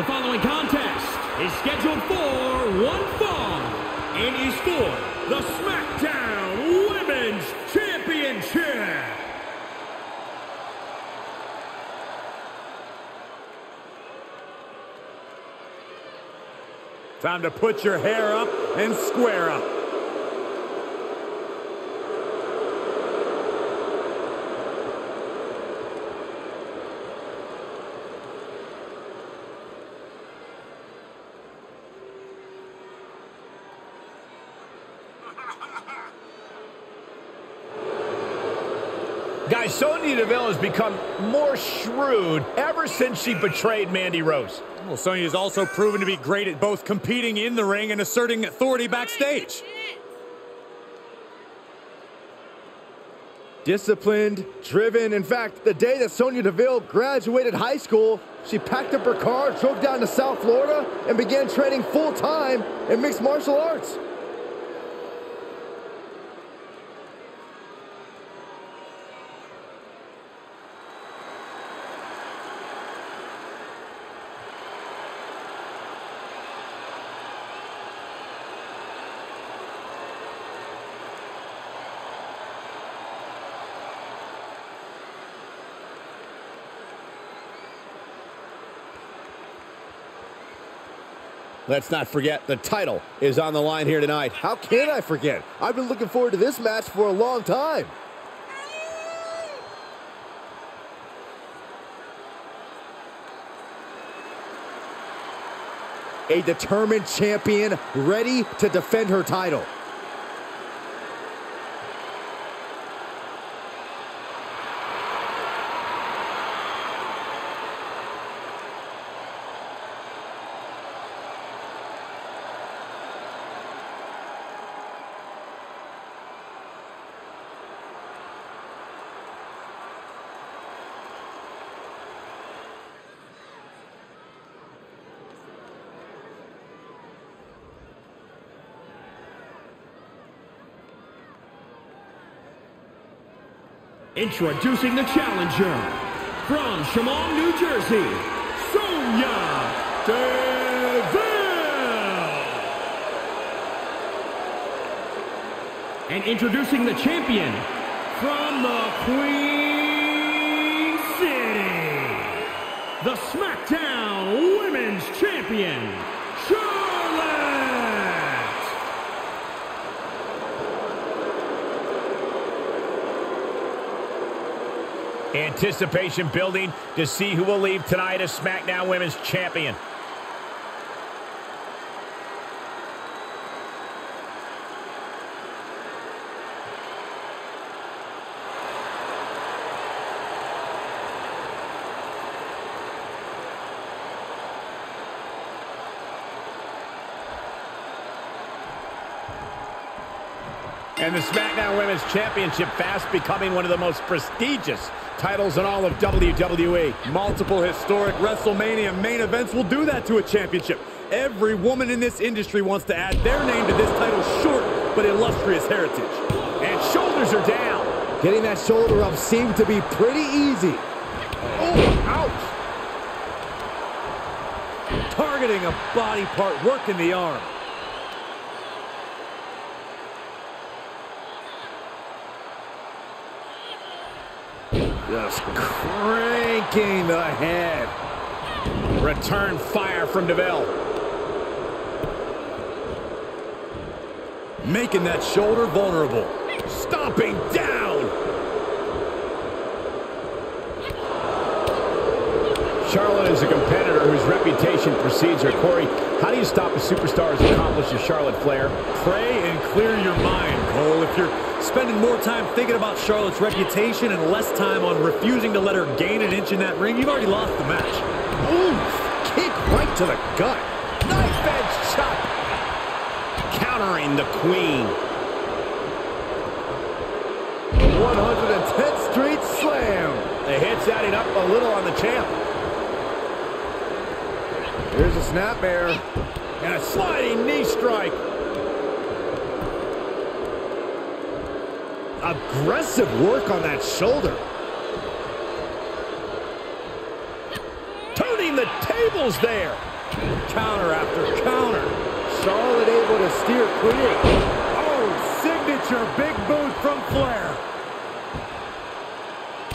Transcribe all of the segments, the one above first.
The following contest is scheduled for one fall and is for the SmackDown Women's Championship. Time to put your hair up and square up. Guys, Sonya Deville has become more shrewd ever since she betrayed Mandy Rose. Well, Sonya has also proven to be great at both competing in the ring and asserting authority backstage. Disciplined, driven. In fact, the day that Sonya Deville graduated high school, she packed up her car, drove down to South Florida, and began training full-time in mixed martial arts. Let's not forget, the title is on the line here tonight. How can I forget? I've been looking forward to this match for a long time. A determined champion ready to defend her title. Introducing the challenger, from Shamong, New Jersey, Sonya Deville. And introducing the champion, from the Queen City, the SmackDown Women's Champion, Charlotte. Anticipation building to see who will leave tonight as SmackDown Women's Champion. And the SmackDown Women's Championship fast becoming one of the most prestigious titles in all of WWE. Multiple historic WrestleMania main events will do that to a championship. Every woman in this industry wants to add their name to this title's short but illustrious heritage. And shoulders are down. Getting that shoulder up seemed to be pretty easy. Oh, ouch. Targeting a body part, working the arm. Just cranking the head. Return fire from Deville. Making that shoulder vulnerable. Stomping down. Charlotte is a competitor whose reputation precedes her. Corey, how do you stop a superstar as accomplished as Charlotte Flair? Pray and clear your mind, Cole. If you're spending more time thinking about Charlotte's reputation and less time on refusing to let her gain an inch in that ring, you've already lost the match. Ooh, kick right to the gut. Knife edge chop. Countering the queen. 110th Street Slam. The hit's adding up a little on the champ. Here's a snapmare. And a sliding knee strike. Aggressive work on that shoulder. Turning the tables there. Counter after counter. Charlotte able to steer clear. Oh, signature big boot from Flair.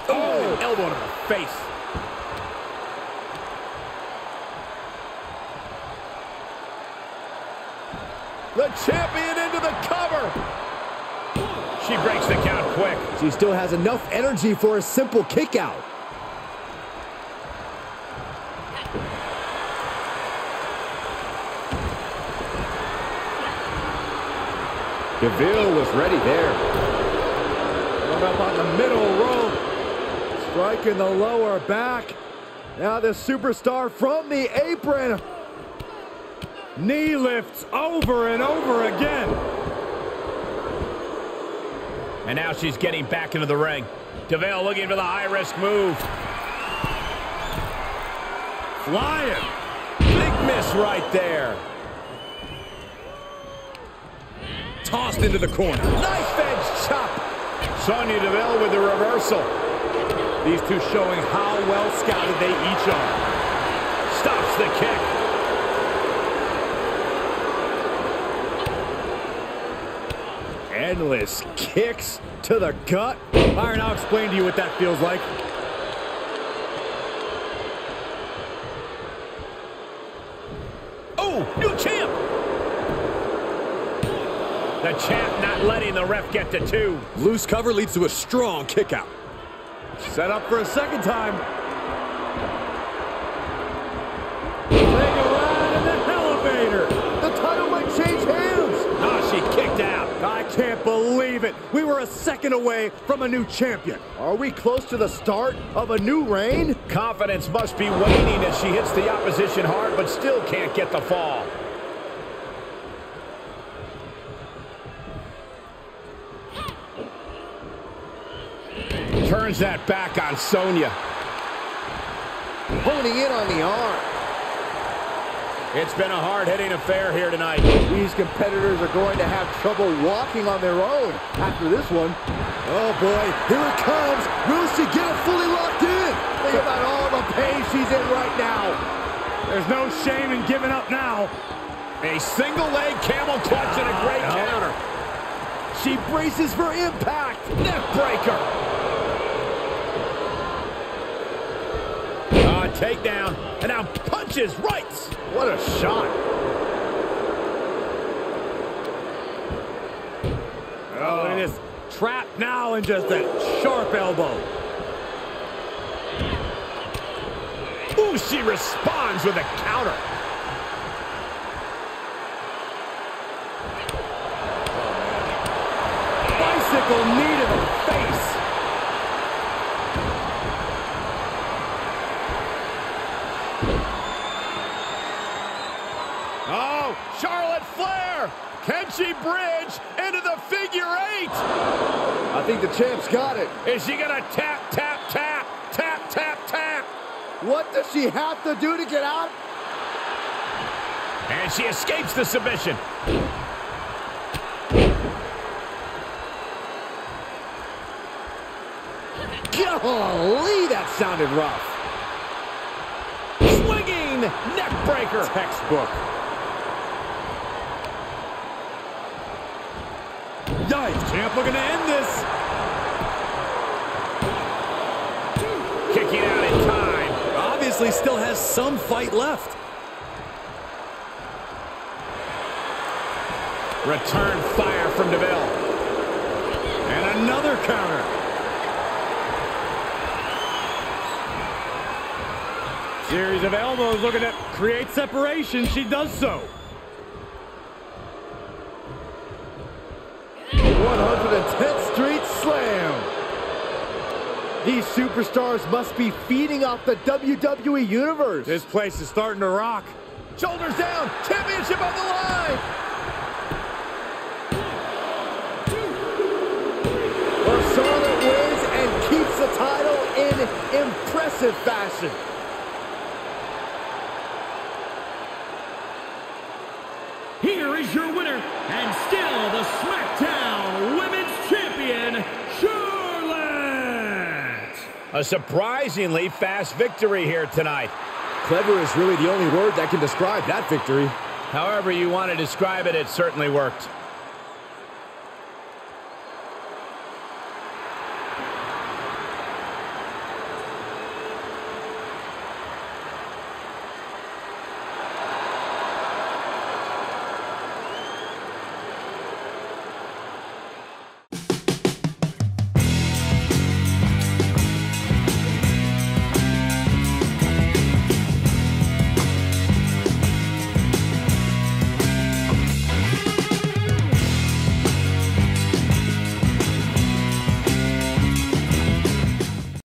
Oh, elbow to the face. The champion into the cover. She breaks the count quick. She still has enough energy for a simple kick out. Deville was ready there. Going up on the middle rope. Striking the lower back. Now the superstar from the apron. Knee lifts over and over again. And now she's getting back into the ring. Deville looking for the high-risk move. Flying. Big miss right there. Tossed into the corner. Knife edge chop. Sonya Deville with the reversal. These two showing how well scouted they each are. Stops the kick. Endless kicks to the gut. Byron, I'll explain to you what that feels like. Oh, new champ. The champ not letting the ref get to two. Loose cover leads to a strong kick out. Set up for a second time. Leg around in the elevator. The title might change hands. Oh, she kicked out. I can't believe it. We were a second away from a new champion. Are we close to the start of a new reign? Confidence must be waning as she hits the opposition hard, but still can't get the fall. Turns that back on Sonya. Honing in on the arm. It's been a hard-hitting affair here tonight. These competitors are going to have trouble walking on their own after this one. Oh, boy. Here it comes. Will she get it fully locked in? Think about all the pain she's in right now. There's no shame in giving up now. A single-leg camel clutch and a great counter. She braces for impact. Neck breaker. Takedown, and now punches right. What a shot. Oh, look at this. Trap now and just a sharp elbow. Ooh, she responds with a counter. Bicycle knee to the face. Oh, Charlotte Flair! Can she bridge into the figure 8? I think the champ's got it. Is she gonna tap, tap, tap, tap, tap, tap? What does she have to do to get out? And she escapes the submission. Golly, that sounded rough. Swinging neck breaker. Textbook. Yikes, champ looking to end this. Kicking out in time. Obviously still has some fight left. Return fire from Deville. And another counter. Series of elbows looking to create separation. She does so. 110th Street Slam. These superstars must be feeding off the WWE Universe. This place is starting to rock. Shoulders down, championship on the line. Well, Charlotte wins and keeps the title in impressive fashion. Here is your winner, and still the SmackDown Women's Champion, Charlotte! A surprisingly fast victory here tonight. Clever is really the only word that can describe that victory. However you want to describe it, it certainly worked.